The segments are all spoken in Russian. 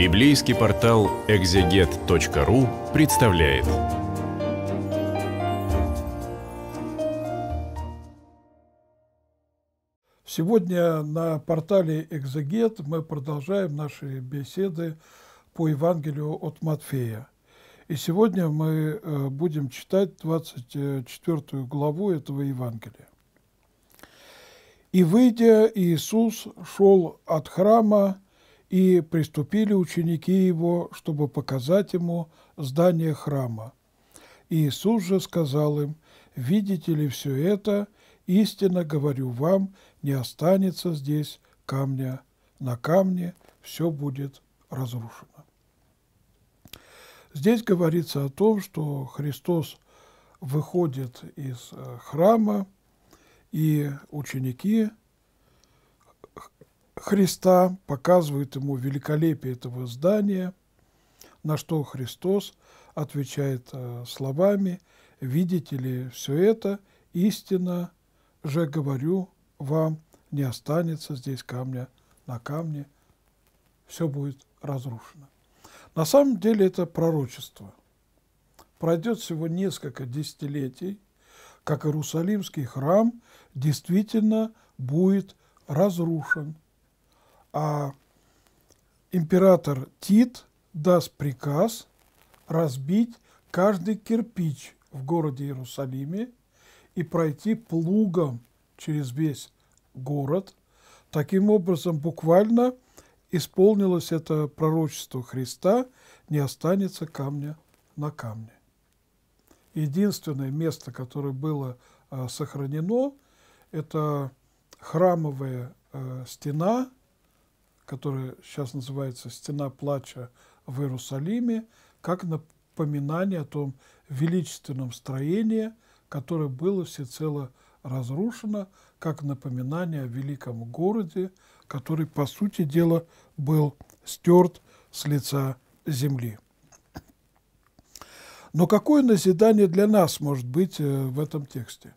Библейский портал exeget.ru представляет. Сегодня на портале «Экзегет» мы продолжаем наши беседы по Евангелию от Матфея. И сегодня мы будем читать 24 главу этого Евангелия. «И, выйдя, Иисус шел от храма, и приступили ученики Его, чтобы показать Ему здание храма. Иисус же сказал им: «Видите ли все это? Истинно говорю вам, не останется здесь камня на камне, все будет разрушено». Здесь говорится о том, что Христос выходит из храма, и ученики Христа показывают ему великолепие этого здания, на что Христос отвечает словами: «Видите ли все это? Истинно же говорю вам, не останется здесь камня на камне, все будет разрушено». На самом деле это пророчество. Пройдет всего несколько десятилетий, как Иерусалимский храм действительно будет разрушен, а император Тит даст приказ разбить каждый кирпич в городе Иерусалиме и пройти плугом через весь город. Таким образом, буквально исполнилось это пророчество Христа: не останется камня на камне. Единственное место, которое было сохранено, это храмовая стена, которая сейчас называется «Стена плача» в Иерусалиме, как напоминание о том величественном строении, которое было всецело разрушено, как напоминание о великом городе, который, по сути дела, был стерт с лица земли. Но какое назидание для нас может быть в этом тексте?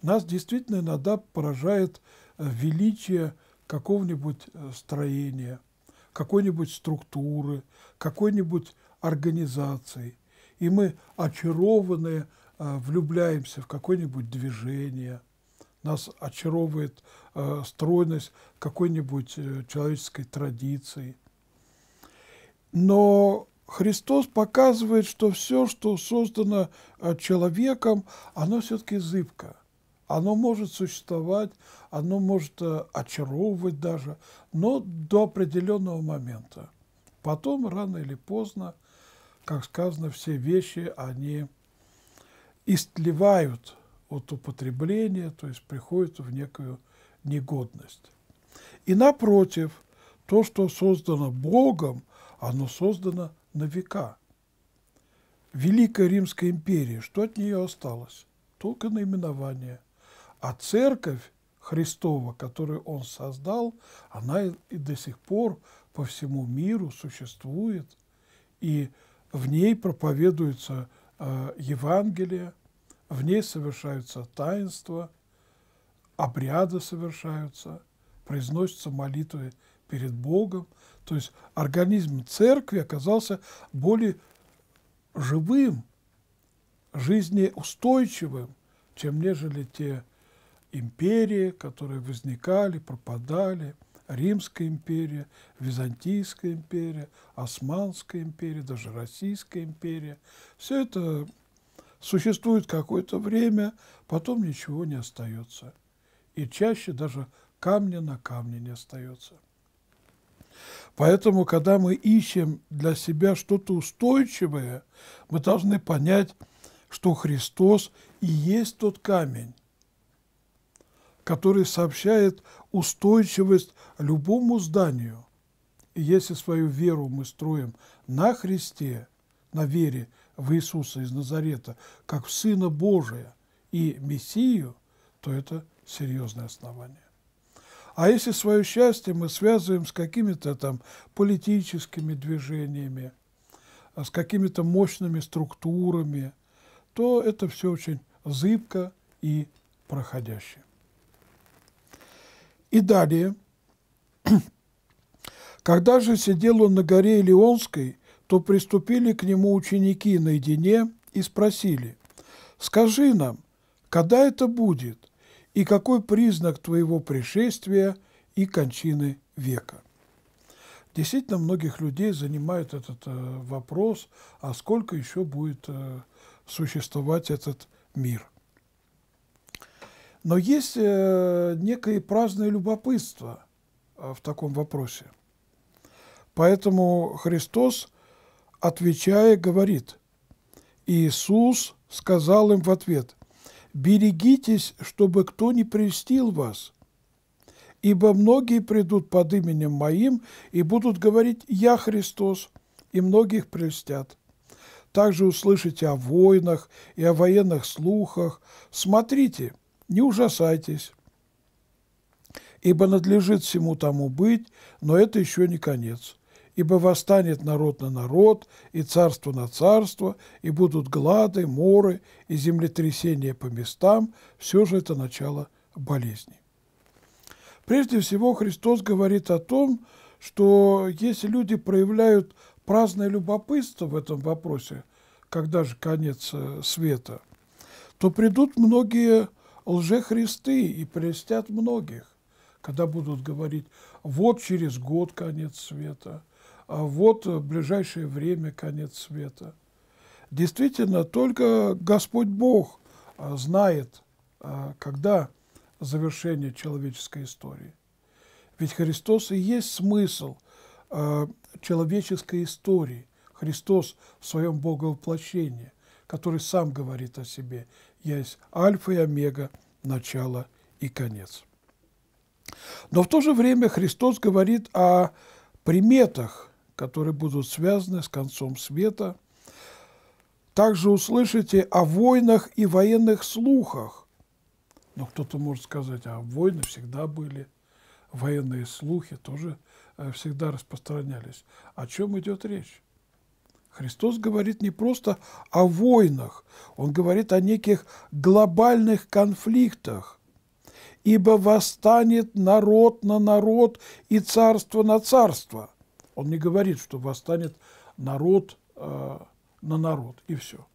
Нас действительно иногда поражает величие какого-нибудь строения, какой-нибудь структуры, какой-нибудь организации. И мы, очарованные, влюбляемся в какое-нибудь движение. Нас очаровывает стройность какой-нибудь человеческой традиции. Но Христос показывает, что все, что создано человеком, оно все-таки зыбко. Оно может существовать, оно может очаровывать даже, но до определенного момента. Потом, рано или поздно, как сказано, все вещи, они истлевают от употребления, то есть приходят в некую негодность. И напротив, то, что создано Богом, оно создано на века. Великая Римская империя, что от нее осталось? Только наименование. А церковь Христова, которую Он создал, она и до сих пор по всему миру существует, и в ней проповедуется Евангелие, в ней совершаются таинства, обряды совершаются, произносятся молитвы перед Богом. То есть организм церкви оказался более живым, жизнеустойчивым, чем нежели те империи, которые возникали, пропадали. Римская империя, Византийская империя, Османская империя, даже Российская империя. Все это существует какое-то время, потом ничего не остается. И чаще даже камня на камне не остается. Поэтому, когда мы ищем для себя что-то устойчивое, мы должны понять, что Христос и есть тот камень, который сообщает устойчивость любому зданию. И если свою веру мы строим на Христе, на вере в Иисуса из Назарета, как в Сына Божия и Мессию, то это серьезное основание. А если свое счастье мы связываем с какими-то там политическими движениями, с какими-то мощными структурами, то это все очень зыбко и проходящее. И далее, Когда же сидел он на горе Илионской, то приступили к нему ученики наедине и спросили: «Скажи нам, когда это будет, и какой признак твоего пришествия и кончины века?» Действительно, многих людей занимает этот вопрос, а сколько еще будет существовать этот мир. Но есть некое праздное любопытство в таком вопросе. Поэтому Христос, отвечая, говорит: «Иисус сказал им в ответ: „Берегитесь, чтобы кто не прельстил вас, ибо многие придут под именем Моим и будут говорить: „Я Христос“, и многих прельстят. Также услышите о войнах и о военных слухах. Смотрите, не ужасайтесь, ибо надлежит всему тому быть, но это еще не конец. Ибо восстанет народ на народ, и царство на царство, и будут глады, моры и землетрясения по местам». Все же это начало болезни. Прежде всего, Христос говорит о том, что если люди проявляют праздное любопытство в этом вопросе, когда же конец света, то придут многие лжехристы и прельстят многих, когда будут говорить: «Вот через год конец света», а вот в ближайшее время конец света. Действительно, только Господь Бог знает, когда завершение человеческой истории. Ведь Христос и есть смысл человеческой истории. Христос в своем боговоплощении, который сам говорит о себе: «Я есть альфа и омега, начало и конец». Но в то же время Христос говорит о приметах, которые будут связаны с концом света. Также услышите о войнах и военных слухах. Но кто-то может сказать: а войны всегда были, военные слухи тоже всегда распространялись. О чем идет речь? Христос говорит не просто о войнах, Он говорит о неких глобальных конфликтах. «Ибо восстанет народ на народ и царство на царство». Он не говорит, что восстанет народ на народ, и все.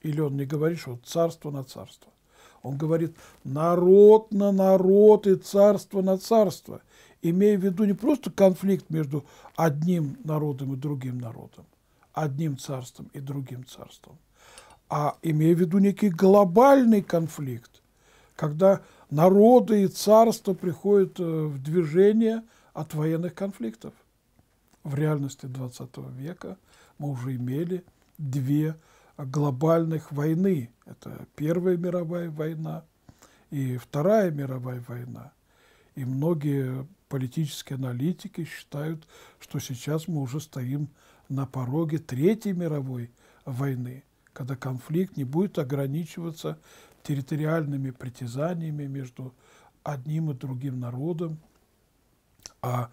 Или он не говорит, что царство на царство. Он говорит: народ на народ и царство на царство, имея в виду не просто конфликт между одним народом и другим народом, одним царством и другим царством, а имея в виду некий глобальный конфликт, когда народы и царства приходят в движение от военных конфликтов. В реальности XX века мы уже имели две глобальных войны. Это Первая мировая война и Вторая мировая война. И многие политические аналитики считают, что сейчас мы уже стоим на пороге Третьей мировой войны, когда конфликт не будет ограничиваться территориальными притязаниями между одним и другим народом, а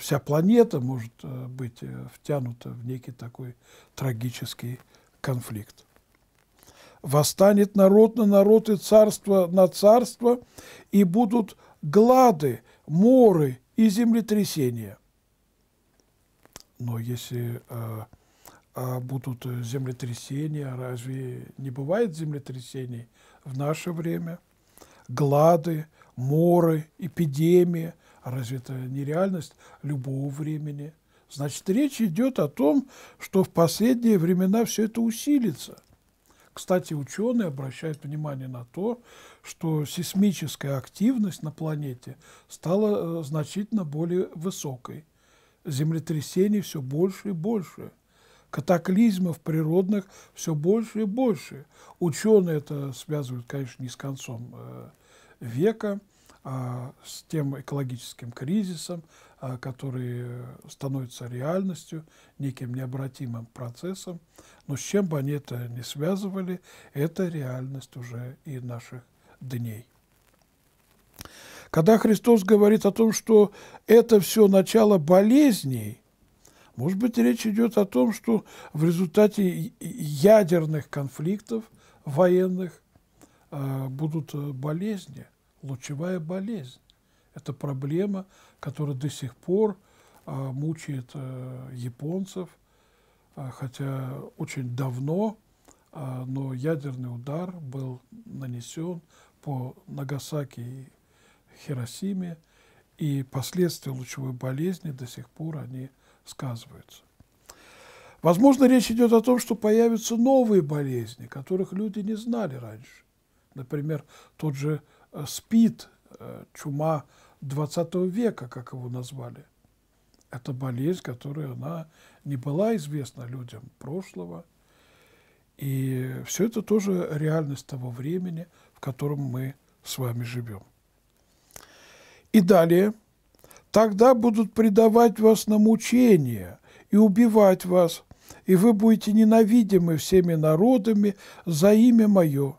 вся планета может быть втянута в некий такой трагический конфликт. «Восстанет народ на народ и царство на царство, и будут глады, моры и землетрясения». Но если будут землетрясения, разве не бывает землетрясений в наше время? Глады, моры, эпидемии. Разве это не реальность любого времени? Значит, речь идет о том, что в последние времена все это усилится. Кстати, ученые обращают внимание на то, что сейсмическая активность на планете стала значительно более высокой. Землетрясений все больше и больше. Катаклизмов природных все больше и больше. Ученые это связывают, конечно, не с концом века, с тем экологическим кризисом, который становится реальностью, неким необратимым процессом. Но с чем бы они это ни связывали, это реальность уже и наших дней. Когда Христос говорит о том, что это все начало болезней, может быть, речь идет о том, что в результате ядерных конфликтов военных будут болезни. Лучевая болезнь – это проблема, которая до сих пор мучает японцев, хотя очень давно, но ядерный удар был нанесен по Нагасаки и Хиросиме, и последствия лучевой болезни до сих пор они сказываются. Возможно, речь идет о том, что появятся новые болезни, которых люди не знали раньше. Например, тот же СПИД, чума XX века, как его назвали. Это болезнь, которая она не была известна людям прошлого. И все это тоже реальность того времени, в котором мы с вами живем. И далее. «Тогда будут предавать вас на мучения и убивать вас, и вы будете ненавидимы всеми народами за имя Мое.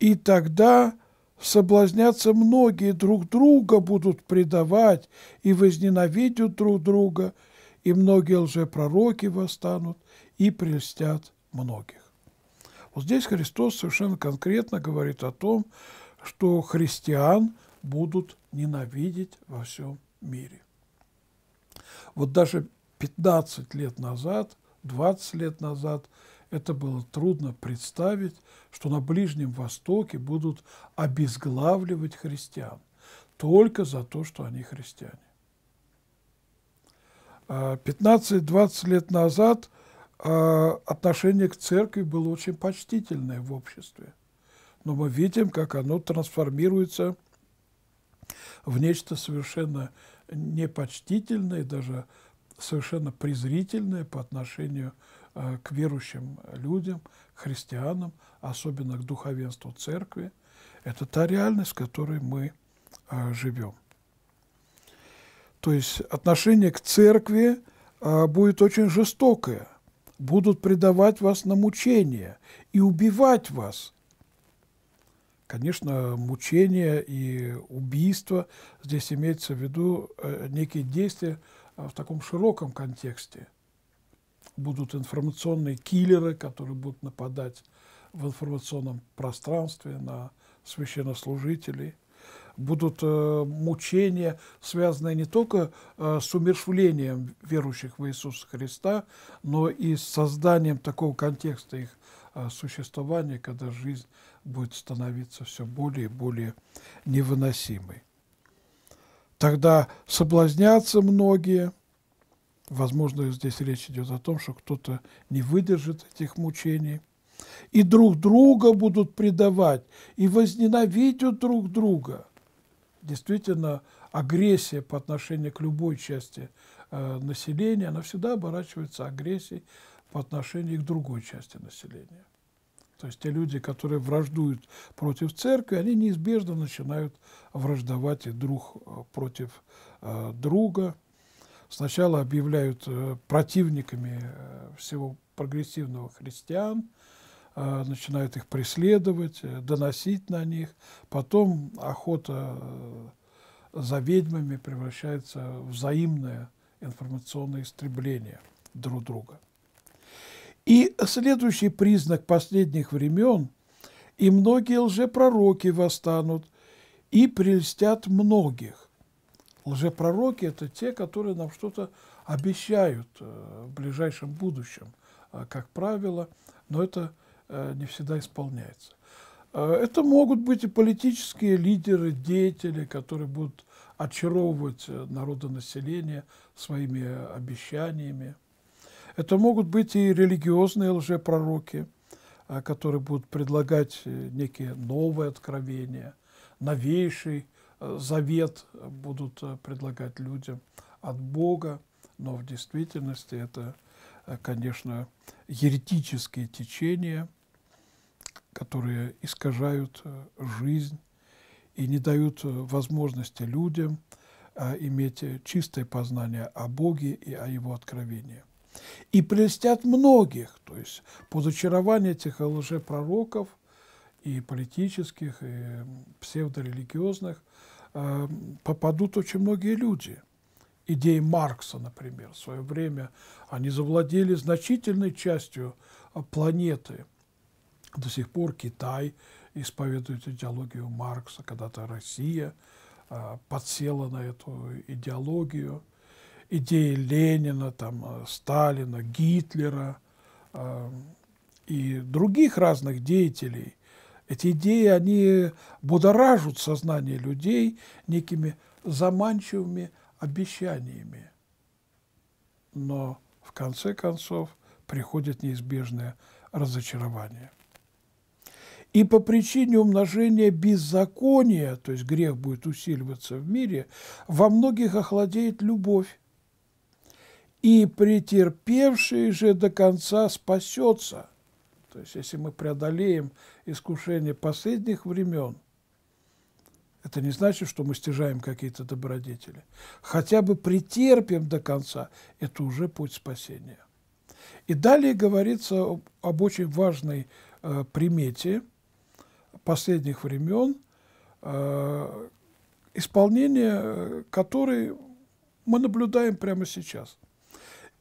И тогда соблазнятся многие, друг друга будут предавать и возненавидят друг друга, и многие лжепророки восстанут и прельстят многих». Вот здесь Христос совершенно конкретно говорит о том, что христиан будут ненавидеть во всем мире. Вот даже 15 лет назад, 20 лет назад это было трудно представить, что на Ближнем Востоке будут обезглавливать христиан только за то, что они христиане. 15-20 лет назад отношение к церкви было очень почтительное в обществе. Но мы видим, как оно трансформируется в нечто совершенно непочтительное, даже совершенно презрительное по отношению к верующим людям, христианам, особенно к духовенству церкви. Это та реальность, в которой мы живем. То есть отношение к церкви будет очень жестокое. Будут предавать вас на мучения и убивать вас. Конечно, мучения и убийства, здесь имеется в виду некие действия в таком широком контексте. Будут информационные киллеры, которые будут нападать в информационном пространстве на священнослужителей. Будут мучения, связанные не только с умерщвлением верующих в Иисуса Христа, но и с созданием такого контекста их существования, когда жизнь будет становиться все более и более невыносимой. Тогда соблазнятся многие. Возможно, здесь речь идет о том, что кто-то не выдержит этих мучений. И друг друга будут предавать, и возненавидят друг друга. Действительно, агрессия по отношению к любой части населения, она всегда оборачивается агрессией по отношению к другой части населения. То есть те люди, которые враждуют против церкви, они неизбежно начинают враждовать и друг против друга. Сначала объявляют противниками всего прогрессивного христиан, начинают их преследовать, доносить на них. Потом охота за ведьмами превращается в взаимное информационное истребление друг друга. И следующий признак последних времен – и многие лжепророки восстанут, и прельстят многих. Лжепророки – это те, которые нам что-то обещают в ближайшем будущем, как правило, но это не всегда исполняется. Это могут быть и политические лидеры, деятели, которые будут очаровывать народонаселение своими обещаниями. Это могут быть и религиозные лжепророки, которые будут предлагать некие новые откровения, новейший завет будут предлагать людям от Бога, но в действительности это, конечно, еретические течения, которые искажают жизнь и не дают возможности людям иметь чистое познание о Боге и о Его откровении. И прельстят многих, то есть под очарование этих лжепророков и политических, и псевдорелигиозных попадут очень многие люди. Идеи Маркса, например, в свое время они завладели значительной частью планеты. До сих пор Китай исповедует идеологию Маркса, когда-то Россия подсела на эту идеологию. Идеи Ленина, там, Сталина, Гитлера и других разных деятелей. Эти идеи, они будоражат сознание людей некими заманчивыми обещаниями. Но в конце концов приходит неизбежное разочарование. И по причине умножения беззакония, то есть грех будет усиливаться в мире, во многих охладеет любовь. И претерпевший же до конца спасется. То есть если мы преодолеем искушение последних времен, это не значит, что мы стяжаем какие-то добродетели. Хотя бы претерпим до конца, это уже путь спасения. И далее говорится об очень важной примете последних времен, исполнение которой мы наблюдаем прямо сейчас.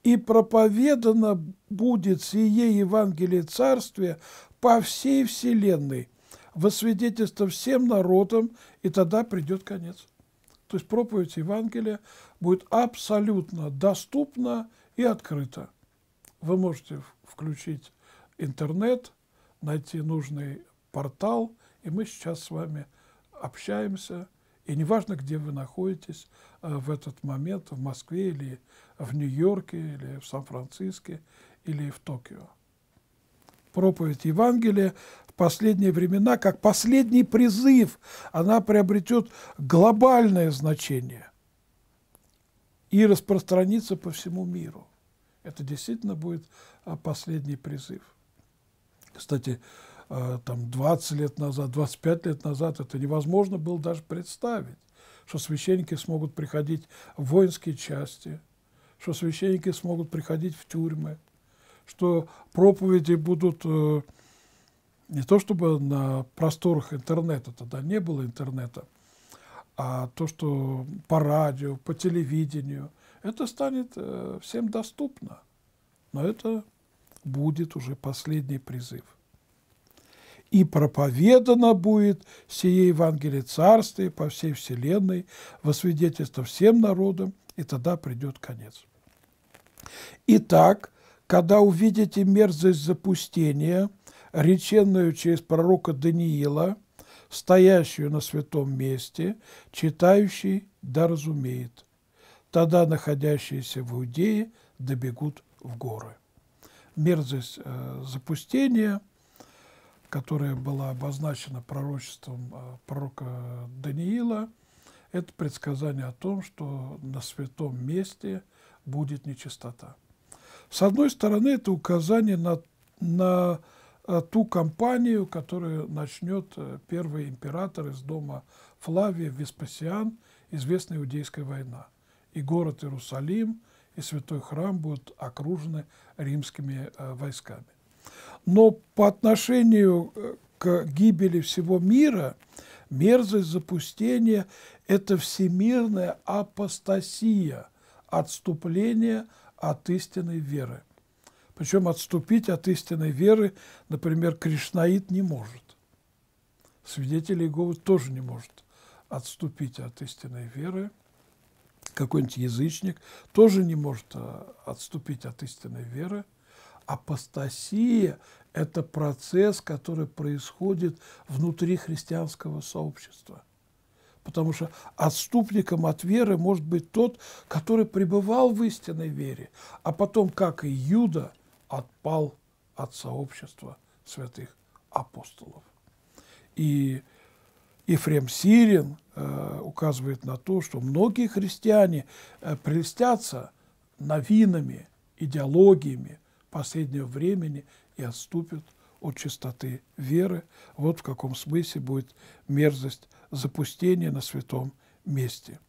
«И проповедано будет сие Евангелие Царствия по всей вселенной, во свидетельство всем народам, и тогда придет конец». То есть проповедь Евангелия будет абсолютно доступна и открыта. Вы можете включить интернет, найти нужный портал, и мы сейчас с вами общаемся. И неважно, где вы находитесь в этот момент, в Москве или в Нью-Йорке, или в Сан-Франциско, или в Токио. Проповедь Евангелия в последние времена, как последний призыв, она приобретет глобальное значение и распространится по всему миру. Это действительно будет последний призыв. Кстати, там 20 лет назад, 25 лет назад это невозможно было даже представить, что священники смогут приходить в воинские части, что священники смогут приходить в тюрьмы, что проповеди будут не то чтобы на просторах интернета, тогда не было интернета, а то, что по радио, по телевидению, это станет всем доступно, но это будет уже последний призыв. «И проповедано будет сие Евангелие Царствия по всей вселенной, во свидетельство всем народам, и тогда придет конец. Итак, когда увидите мерзость запустения, реченную через пророка Даниила, стоящую на святом месте, читающий да разумеет, тогда находящиеся в Иудее добегут в горы». Мерзость запустения, которая была обозначена пророчеством пророка Даниила, это предсказание о том, что на святом месте будет нечистота. С одной стороны, это указание на ту кампанию, которую начнет первый император из дома Флавия, Веспасиан, известная Иудейская война. И город Иерусалим, и святой храм будут окружены римскими войсками. Но по отношению к гибели всего мира, мерзость запустения – это всемирная апостасия, отступление от истинной веры. Причем отступить от истинной веры, например, кришнаит не может. Свидетель Иеговы тоже не может отступить от истинной веры. Какой-нибудь язычник тоже не может отступить от истинной веры. Апостасия – это процесс, который происходит внутри христианского сообщества. Потому что отступником от веры может быть тот, который пребывал в истинной вере, а потом, как и Юда, отпал от сообщества святых апостолов. И Ефрем Сирин указывает на то, что многие христиане прельстятся новинами, идеологиями последнего времени и отступят от чистоты веры. Вот в каком смысле будет мерзость запустения на святом месте.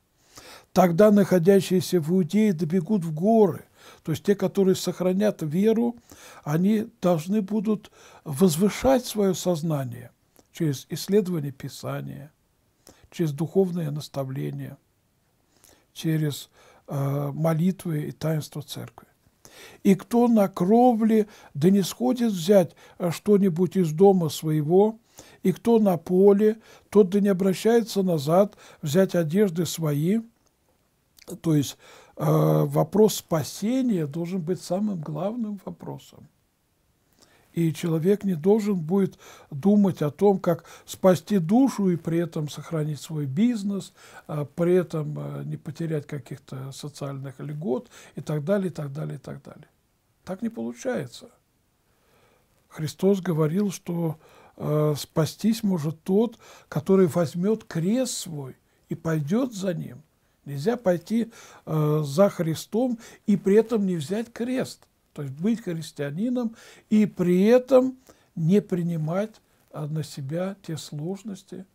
Тогда находящиеся в Иудее добегут в горы. То есть те, которые сохранят веру, они должны будут возвышать свое сознание через исследование Писания, через духовное наставление, через молитвы и таинство Церкви. И кто на кровле да не сходит взять что-нибудь из дома своего, и кто на поле, тот да не обращается назад взять одежды свои». То есть вопрос спасения должен быть самым главным вопросом. И человек не должен будет думать о том, как спасти душу и при этом сохранить свой бизнес, при этом не потерять каких-то социальных льгот и так далее, и так далее, и так далее. Так не получается. Христос говорил, что спастись может тот, который возьмет крест свой и пойдет за ним. Нельзя пойти за Христом и при этом не взять крест. То есть быть христианином и при этом не принимать на себя те сложности,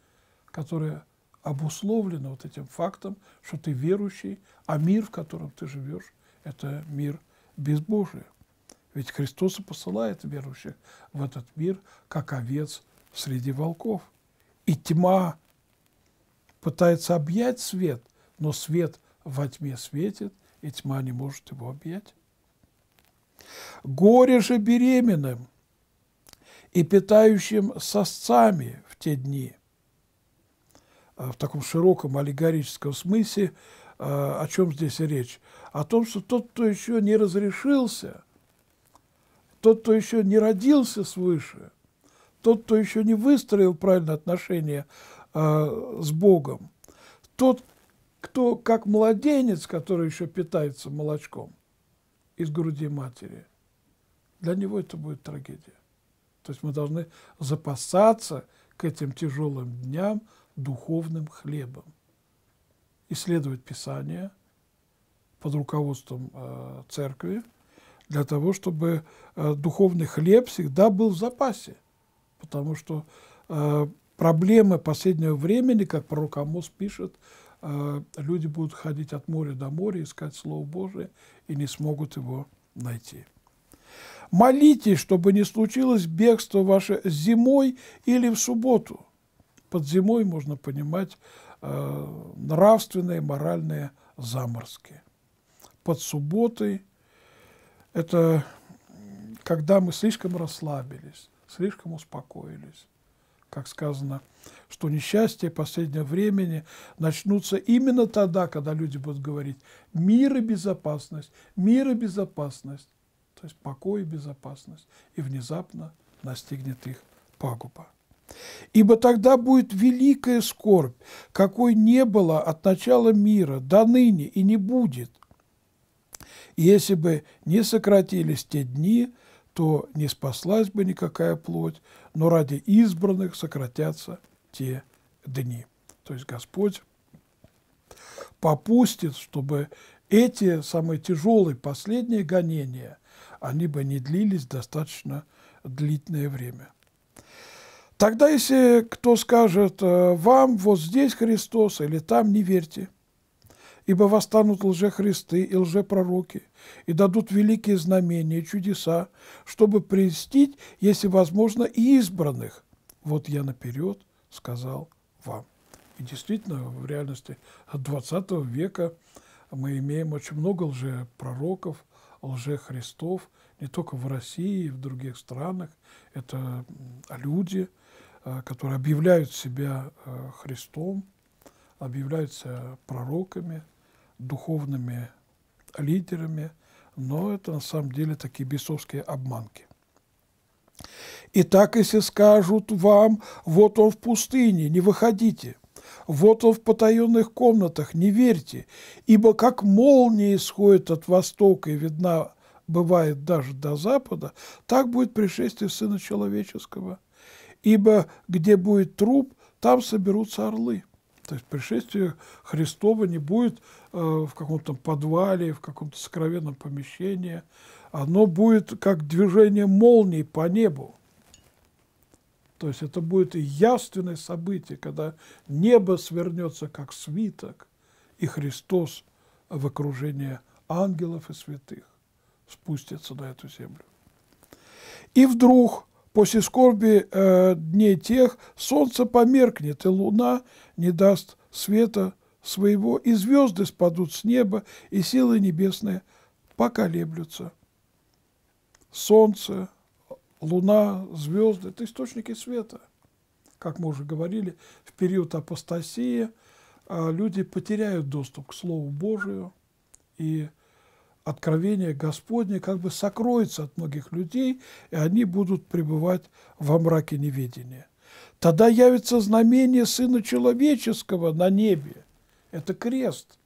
которые обусловлены вот этим фактом, что ты верующий, а мир, в котором ты живешь, это мир безбожия. Ведь Христос и посылает верующих в этот мир, как овец среди волков. И тьма пытается объять свет, но свет во тьме светит, и тьма не может его объять. «Горе же беременным и питающим сосцами в те дни». В таком широком аллегорическом смысле о чем здесь речь? О том, что тот, кто еще не разрешился, тот, кто еще не родился свыше, тот, кто еще не выстроил правильное отношение с Богом, тот, кто как младенец, который еще питается молочком из груди матери, для него это будет трагедия. То есть мы должны запасаться к этим тяжелым дням духовным хлебом, исследовать Писание под руководством церкви, для того, чтобы духовный хлеб всегда был в запасе. Потому что проблемы последнего времени, как пророк Амос пишет, люди будут ходить от моря до моря, искать Слово Божие и не смогут его найти. «Молитесь, чтобы не случилось бегство ваше зимой или в субботу». Под зимой можно понимать нравственные, моральные заморозки. Под субботой — это когда мы слишком расслабились, слишком успокоились. Как сказано, что несчастья последнего времени начнутся именно тогда, когда люди будут говорить «мир и безопасность», «мир и безопасность», то есть покой и безопасность, и внезапно настигнет их пагуба. «Ибо тогда будет великая скорбь, какой не было от начала мира до ныне и не будет. Если бы не сократились те дни, то не спаслась бы никакая плоть, но ради избранных сократятся те дни». То есть Господь попустит, чтобы эти самые тяжелые последние гонения, они бы не длились достаточно длительное время. «Тогда, если кто скажет вам, вот здесь Христос или там, не верьте. Ибо восстанут лжехристы и лжепророки, и дадут великие знамения и чудеса, чтобы прельстить, если возможно, и избранных. Вот я наперед сказал вам». И действительно, в реальности XX века мы имеем очень много лжепророков, лжехристов, не только в России, и в других странах. Это люди, которые объявляют себя Христом, объявляются пророками, духовными лидерами, но это на самом деле такие бесовские обманки. «Итак, если скажут вам, вот он в пустыне, не выходите, вот он в потаенных комнатах, не верьте, ибо как молния исходит от востока и видна бывает даже до запада, так будет пришествие Сына Человеческого, ибо где будет труп, там соберутся орлы». То есть пришествие Христова не будет в каком-то подвале, в каком-то сокровенном помещении. Оно будет как движение молнии по небу. То есть это будет явственное событие, когда небо свернется как свиток, и Христос в окружении ангелов и святых спустится на эту землю. «И вдруг после скорби дней тех солнце померкнет, и луна не даст света своего, и звезды спадут с неба, и силы небесные поколеблются». Солнце, луна, звезды – это источники света. как мы уже говорили, в период апостасии люди потеряют доступ к Слову Божию, и откровение Господне как бы сокроется от многих людей, и они будут пребывать во мраке неведения. Тогда явится знамение Сына Человеческого на небе. Это крест.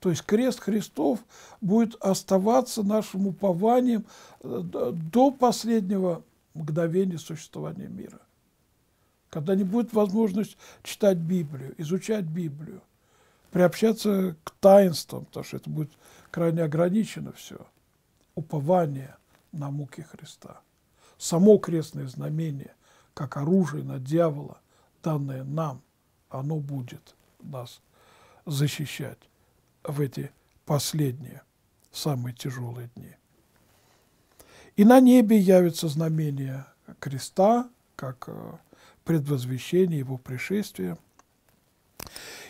То есть крест Христов будет оставаться нашим упованием до последнего мгновения существования мира. Когда не будет возможность читать Библию, изучать Библию, приобщаться к таинствам, потому что это будет крайне ограничено все. Упование на муки Христа. Само крестное знамение, как оружие на дьявола, данное нам, оно будет нас защищать в эти последние, самые тяжелые дни. И на небе явится знамение креста, как предвозвещение его пришествия.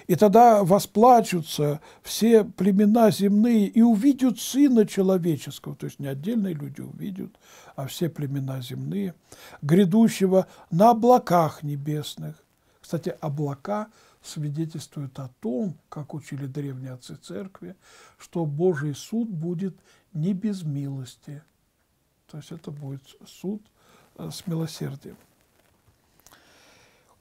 И тогда восплачутся все племена земные и увидят Сына Человеческого, то есть не отдельные люди увидят, а все племена земные, грядущего на облаках небесных. Кстати, облака свидетельствуют о том, как учили древние отцы церкви, что Божий суд будет не без милости. То есть это будет суд с милосердием.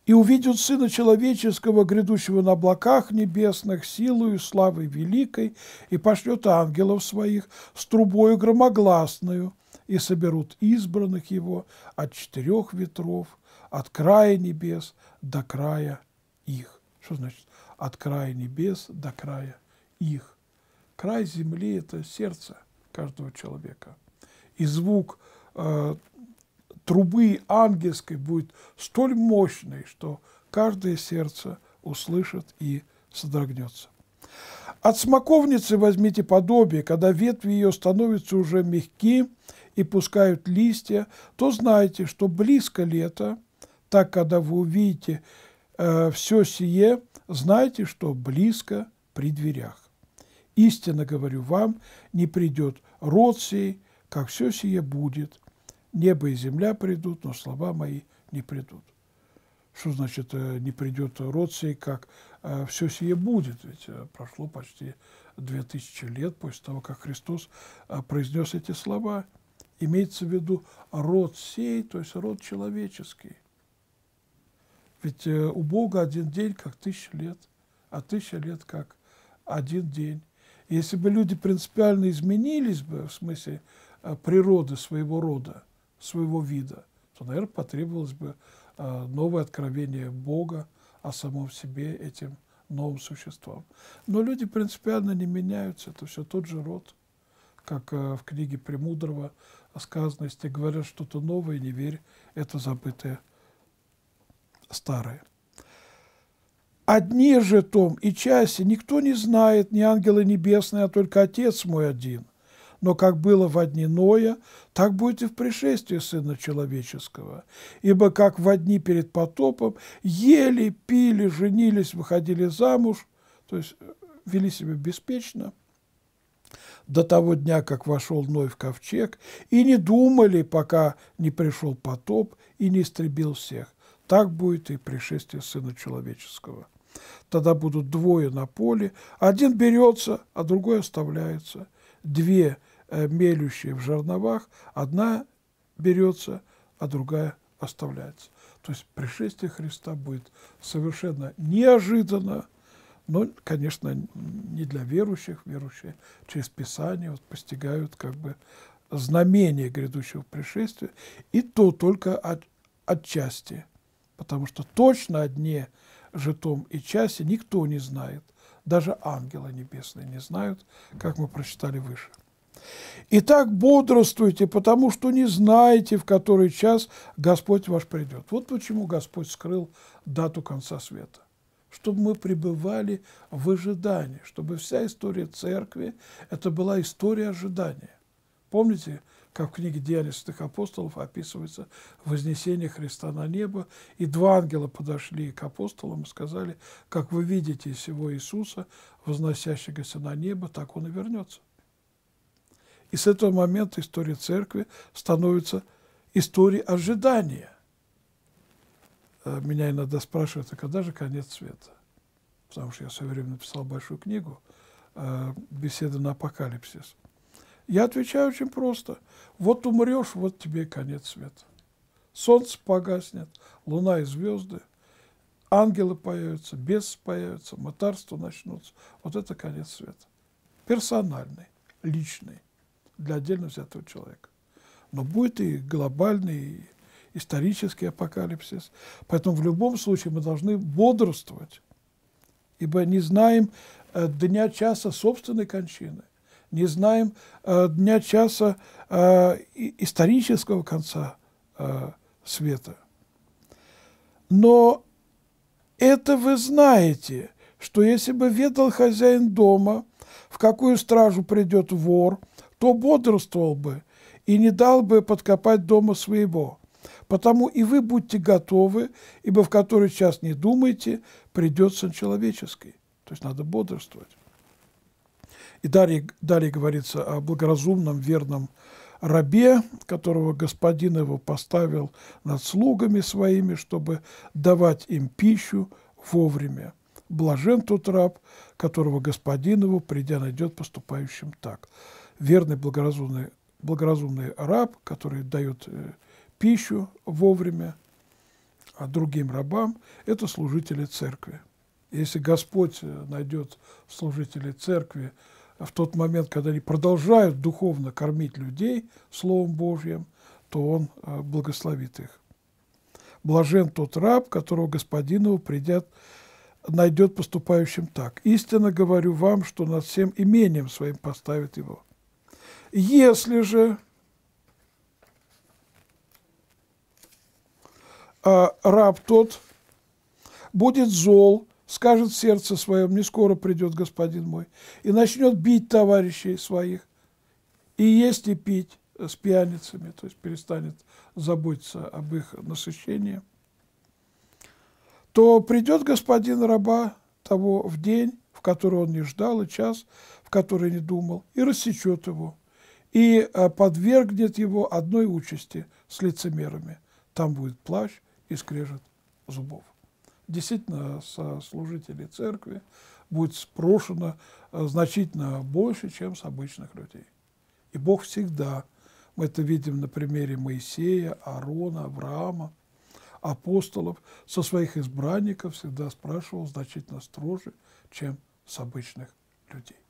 «И увидят Сына Человеческого, грядущего на облаках небесных, силою, славой великой, и пошлет ангелов своих с трубою громогласною, и соберут избранных его от четырех ветров, от края небес до края их». Что значит «от края небес до края их»? Край земли – это сердце каждого человека. И звук трубы ангельской будет столь мощной, что каждое сердце услышит и содрогнется. От смоковницы возьмите подобие, когда ветви ее становятся уже мягки и пускают листья, то знайте, что близко лето, так когда вы увидите все сие, знайте, что близко при дверях. Истинно говорю вам, не придет род сей, как все сие будет. Небо и земля придут, но слова мои не придут. Что значит не придет род сей, как все сие будет? Ведь прошло почти 2000 лет после того, как Христос произнес эти слова. Имеется в виду род сей, то есть род человеческий. Ведь у Бога один день, как 1000 лет, а 1000 лет, как один день. Если бы люди принципиально изменились бы, в смысле природы своего рода, своего вида, то, наверное, потребовалось бы новое откровение Бога о самом себе этим новым существам. Но люди принципиально не меняются, это все тот же род, как в книге Премудрого сказано, если говорят что-то новое, не верь, это забытое старое. «О дне же том и часе никто не знает, ни ангелы небесные, а только Отец мой один. Но как было во дни Ноя, так будет и в пришествии Сына Человеческого. Ибо как во дни перед потопом ели, пили, женились, выходили замуж, то есть вели себя беспечно, до того дня, как вошел Ной в ковчег, и не думали, пока не пришел потоп и не истребил всех. Так будет и пришествие Сына Человеческого. Тогда будут двое на поле, один берется, а другой оставляется. Две мелющие в жерновах, одна берется, а другая оставляется». То есть пришествие Христа будет совершенно неожиданно, но, конечно, не для верующих. Верующие через Писание вот постигают как бы знамение грядущего пришествия, и то только отчасти, потому что точно о дне же том и часе никто не знает. Даже ангелы небесные не знают, как мы прочитали выше. «Итак, бодрствуйте, потому что не знаете, в который час Господь ваш придет». Вот почему Господь скрыл дату конца света. Чтобы мы пребывали в ожидании, чтобы вся история церкви – это была история ожидания. Помните, как в книге «Деяния святых апостолов» описывается вознесение Христа на небо, и два ангела подошли к апостолам и сказали: «Как вы видите сего Иисуса, возносящегося на небо, так он и вернется». И с этого момента история церкви становится историей ожидания. меня иногда спрашивают, а когда же конец света? Потому что я в свое время написал большую книгу «Беседы на апокалипсис». Я отвечаю очень просто. Вот умрешь, вот тебе и конец света. Солнце погаснет, луна и звезды, ангелы появятся, бесы появятся, мотарства начнутся. Вот это конец света. Персональный, личный, для отдельно взятого человека. Но будет и глобальный, и исторический апокалипсис. Поэтому в любом случае мы должны бодрствовать, ибо не знаем дня, часа собственной кончины, не знаем дня, часа исторического конца света. Но это вы знаете, что если бы ведал хозяин дома, в какую стражу придет вор, то бодрствовал бы и не дал бы подкопать дома своего. Потому и вы будьте готовы, ибо в который час не думайте, придет сын человеческий. То есть надо бодрствовать. И далее говорится о благоразумном, верном рабе, которого господин его поставил над слугами своими, чтобы давать им пищу вовремя. Блажен тот раб, которого господин его, придя, найдет поступающим так. Верный, благоразумный раб, который дает пищу вовремя, а другим рабам – это служители церкви. Если Господь найдет служителей церкви в тот момент, когда они продолжают духовно кормить людей Словом Божьим, то Он благословит их. Блажен тот раб, которого Господин его придет, найдет поступающим так. Истинно говорю вам, что над всем имением своим поставит его. Если же раб тот будет зол, скажет в сердце своем, не скоро придет господин мой, и начнет бить товарищей своих, и есть и пить с пьяницами, то есть перестанет заботиться об их насыщении, то придет господин раба того в день, в который он не ждал, и час, в который не думал, и рассечет его, и подвергнет его одной участи с лицемерами. Там будет плач и скрежет зубов. Действительно, со служителей церкви будет спрошено значительно больше, чем с обычных людей. И Бог всегда, мы это видим на примере Моисея, Аарона, Авраама, апостолов, со своих избранников всегда спрашивал значительно строже, чем с обычных людей.